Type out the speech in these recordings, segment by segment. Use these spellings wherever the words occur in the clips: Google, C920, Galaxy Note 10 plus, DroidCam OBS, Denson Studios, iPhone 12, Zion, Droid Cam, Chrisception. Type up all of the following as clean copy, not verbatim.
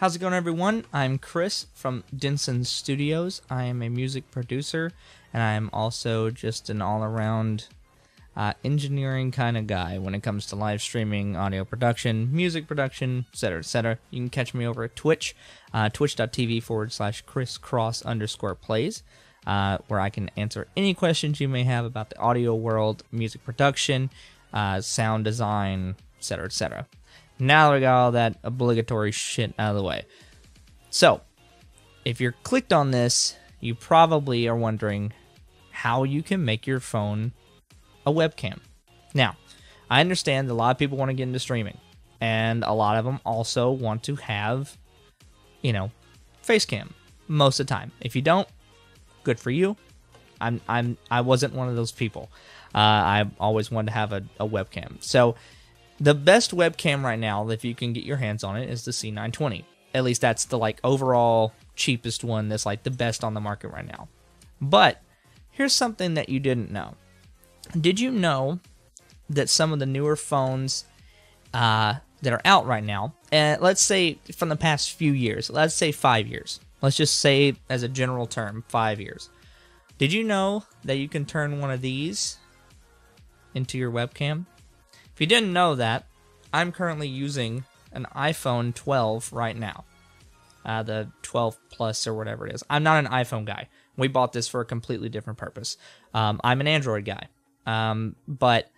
How's it going, everyone? I'm Chris from Denson Studios. I am a music producer, and I am also just an all-around engineering kind of guy when it comes to live streaming, audio production, music production, etc., etc. You can catch me over at Twitch, twitch.tv/Chris_Cross_plays. Where I can answer any questions you may have about the audio world, music production, sound design, etc., etc. Now that we got all that obligatory shit out of the way. So, if you're clicked on this, you probably are wondering how you can make your phone a webcam. Now, I understand a lot of people want to get into streaming, and a lot of them also want to have, you know, face cam most of the time. If you don't, good for you. I wasn't one of those people. I always wanted to have a webcam. So the best webcam right now, if you can get your hands on it, is the C920. At least that's the like overall cheapest one that's like the best on the market right now. But here's something that you didn't know. Did you know that some of the newer phones that are out right now, and let's say from the past few years, let's say 5 years. Let's just say, as a general term, 5 years. Did you know that you can turn one of these into your webcam? If you didn't know that, I'm currently using an iPhone 12 right now. The 12 plus or whatever it is. I'm not an iPhone guy. We bought this for a completely different purpose. I'm an Android guy. But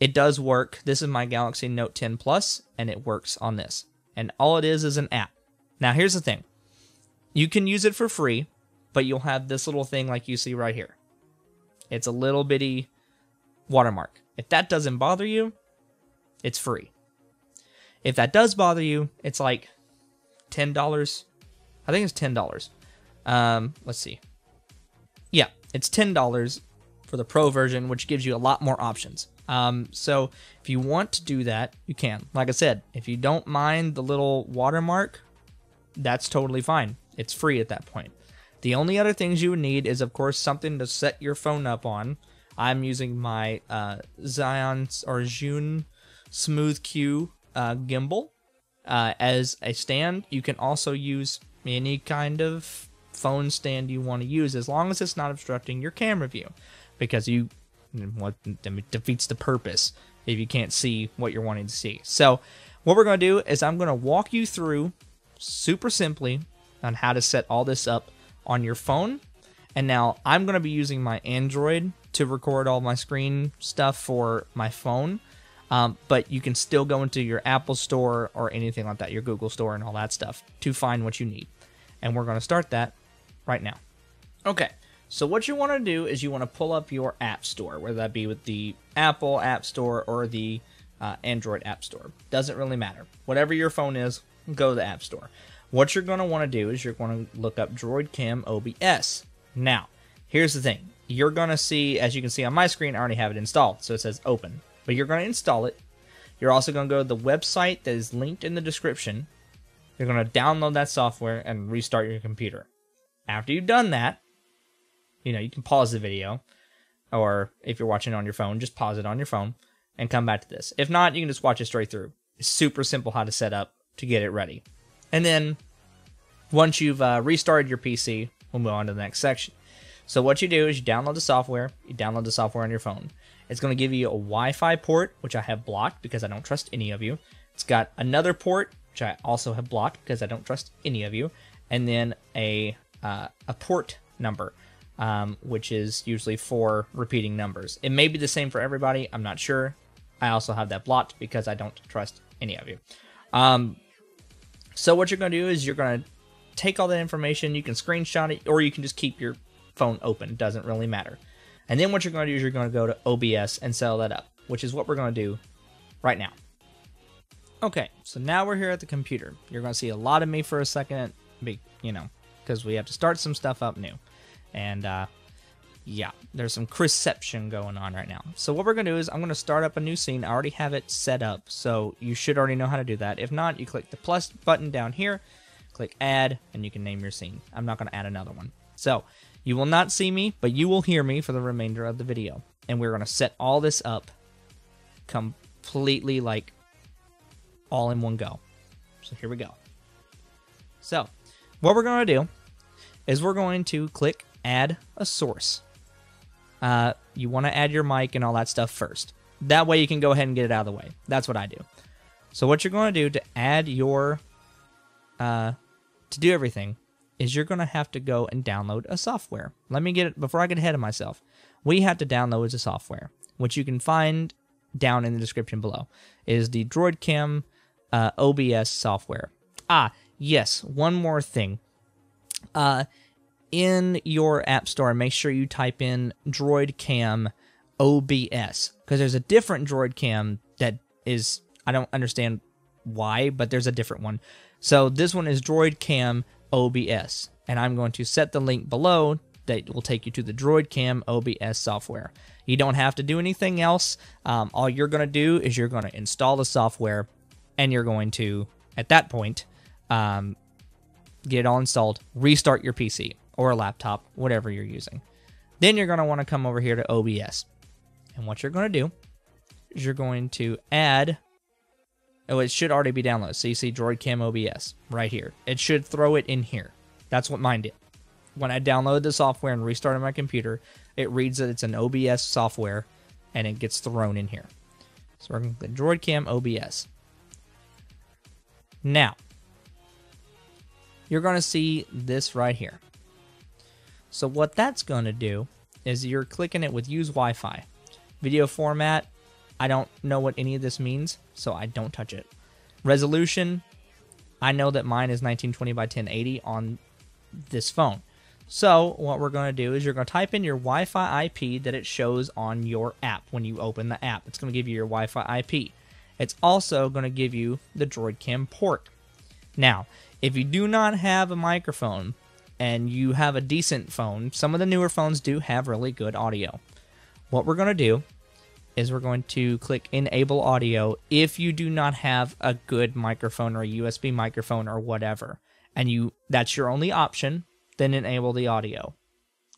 it does work. This is my Galaxy Note 10 plus, and it works on this. And all it is an app. Now, here's the thing. You can use it for free, but you'll have this little thing like you see right here. It's a little bitty watermark. If that doesn't bother you, it's free. If that does bother you, it's like $10. I think it's $10. Let's see. Yeah, it's $10 for the pro version, which gives you a lot more options. So if you want to do that, you can. Like I said, if you don't mind the little watermark, that's totally fine. It's free at that point. The only other things you would need is, of course, something to set your phone up on. I'm using my Zion Smooth Q gimbal as a stand. You can also use any kind of phone stand you want to use, as long as it's not obstructing your camera view, because it defeats the purpose if you can't see what you're wanting to see. So what we're going to do is I'm going to walk you through super simply on how to set all this up on your phone. And now I'm going to be using my Android to record all my screen stuff for my phone, but you can still go into your Apple store or anything like that, your Google store and all that stuff, to find what you need. And we're going to start that right now. Okay, so what you want to do is you want to pull up your app store, whether that be with the Apple App Store or the Android App Store. Doesn't really matter. Whatever your phone is, go to the App Store. What you're going to want to do is you're going to look up DroidCam OBS. Now, here's the thing. You're going to see, as you can see on my screen, I already have it installed, so it says open. But you're going to install it. You're also going to go to the website that is linked in the description. You're going to download that software and restart your computer. After you've done that, you know, you can pause the video, or if you're watching it on your phone, just pause it on your phone and come back to this. If not, you can just watch it straight through. It's super simple how to set up to get it ready. And then once you've restarted your PC, we'll move on to the next section. So what you do is you download the software. You download the software on your phone. It's going to give you a Wi-Fi port, which I have blocked because I don't trust any of you. It's got another port, which I also have blocked because I don't trust any of you. And then a port number, which is usually 4 repeating numbers. It may be the same for everybody. I'm not sure. I also have that blocked because I don't trust any of you. So what you're going to do is you're going to take all that information. You can screenshot it, or you can just keep your phone open. It doesn't really matter. And then what you're going to do is you're going to go to OBS and set that up, which is what we're going to do right now. Okay, so now we're here at the computer. You're going to see a lot of me for a second, you know, because we have to start some stuff up new. And yeah, there's some Chrisception going on right now. So what we're going to do is I'm going to start up a new scene. I already have it set up, so you should already know how to do that. If not, you click the plus button down here, click add, and you can name your scene. I'm not going to add another one. So you will not see me, but you will hear me for the remainder of the video. And we're going to set all this up completely, like, all in one go. So here we go. So what we're going to do is we're going to click add a source. You want to add your mic and all that stuff first. That way you can go ahead and get it out of the way. That's what I do. So what you're going to do to add your, to do everything, is you're going to have to go and download a software. Let me get it, before I get ahead of myself, we have to download a software, which you can find down in the description below. It is the DroidCam OBS software. Ah, yes, one more thing. In your app store, make sure you type in DroidCam OBS, because there's a different DroidCam that is, I don't understand why, but there's a different one. So this one is DroidCam OBS, and I'm going to set the link below that will take you to the DroidCam OBS software. You don't have to do anything else. All you're going to do is you're going to install the software, and you're going to, at that point, get it all installed, restart your PC or a laptop, whatever you're using. Then you're going to want to come over here to OBS. And what you're going to do is you're going to add, oh, it should already be downloaded. So you see DroidCam OBS right here. It should throw it in here. That's what mine did. When I downloaded the software and restarted my computer, it reads that it's an OBS software, and it gets thrown in here. So we're going to click DroidCam OBS. Now, you're going to see this right here. So what that's going to do is you're clicking it with use Wi-Fi. Video format, I don't know what any of this means, so I don't touch it. Resolution, I know that mine is 1920 by 1080 on this phone. So what we're going to do is you're going to type in your Wi-Fi IP that it shows on your app. When you open the app, it's going to give you your Wi-Fi IP. It's also going to give you the DroidCam port. Now, if you do not have a microphone and you have a decent phone, some of the newer phones do have really good audio. What we're going to do is we're going to click enable audio if you do not have a good microphone or a USB microphone or whatever, and you, that's your only option, then enable the audio.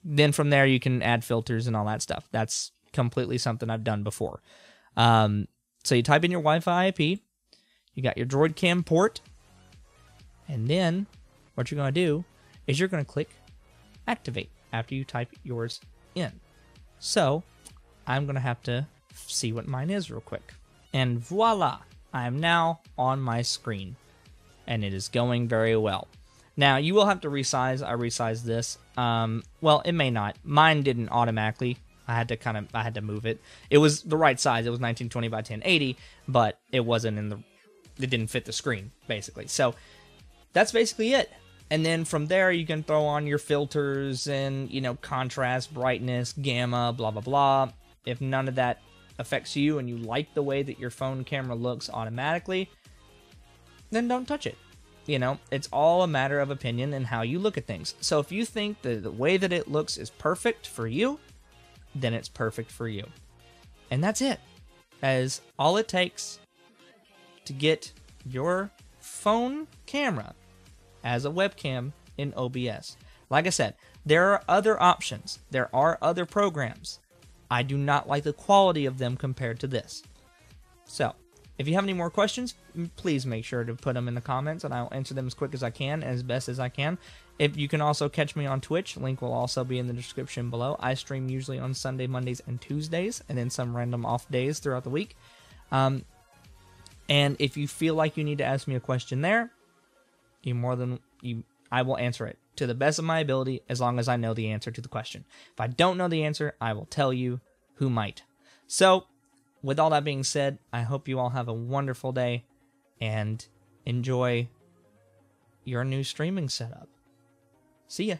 Then from there, you can add filters and all that stuff. That's completely something I've done before. So you type in your Wi-Fi IP, you got your DroidCam port, and then what you're going to do is you're going to click activate after you type yours in. So I'm going to have to see what mine is real quick. And voila, I am now on my screen, and it is going very well. Now, you will have to resize. I resized this. Well, it may not. Mine didn't automatically. I had to move it. It was the right size. It was 1920 by 1080, but it wasn't in the, it didn't fit the screen, basically. So that's basically it. And then from there, you can throw on your filters and, you know, contrast, brightness, gamma, blah, blah, blah. If none of that affects you and you like the way that your phone camera looks automatically, then don't touch it. You know, it's all a matter of opinion and how you look at things. So if you think that the way that it looks is perfect for you, then it's perfect for you. And that's it. That is all it takes to get your phone camera as a webcam in OBS. Like I said, there are other options. There are other programs. I do not like the quality of them compared to this. So if you have any more questions, please make sure to put them in the comments, and I'll answer them as quick as I can, as best as I can. If you can also catch me on Twitch, link will also be in the description below. I stream usually on Sunday, Mondays, and Tuesdays, and then some random off days throughout the week. And if you feel like you need to ask me a question there, I will answer it to the best of my ability, as long as I know the answer to the question. If I don't know the answer, I will tell you who might. So with all that being said, I hope you all have a wonderful day and enjoy your new streaming setup. See ya.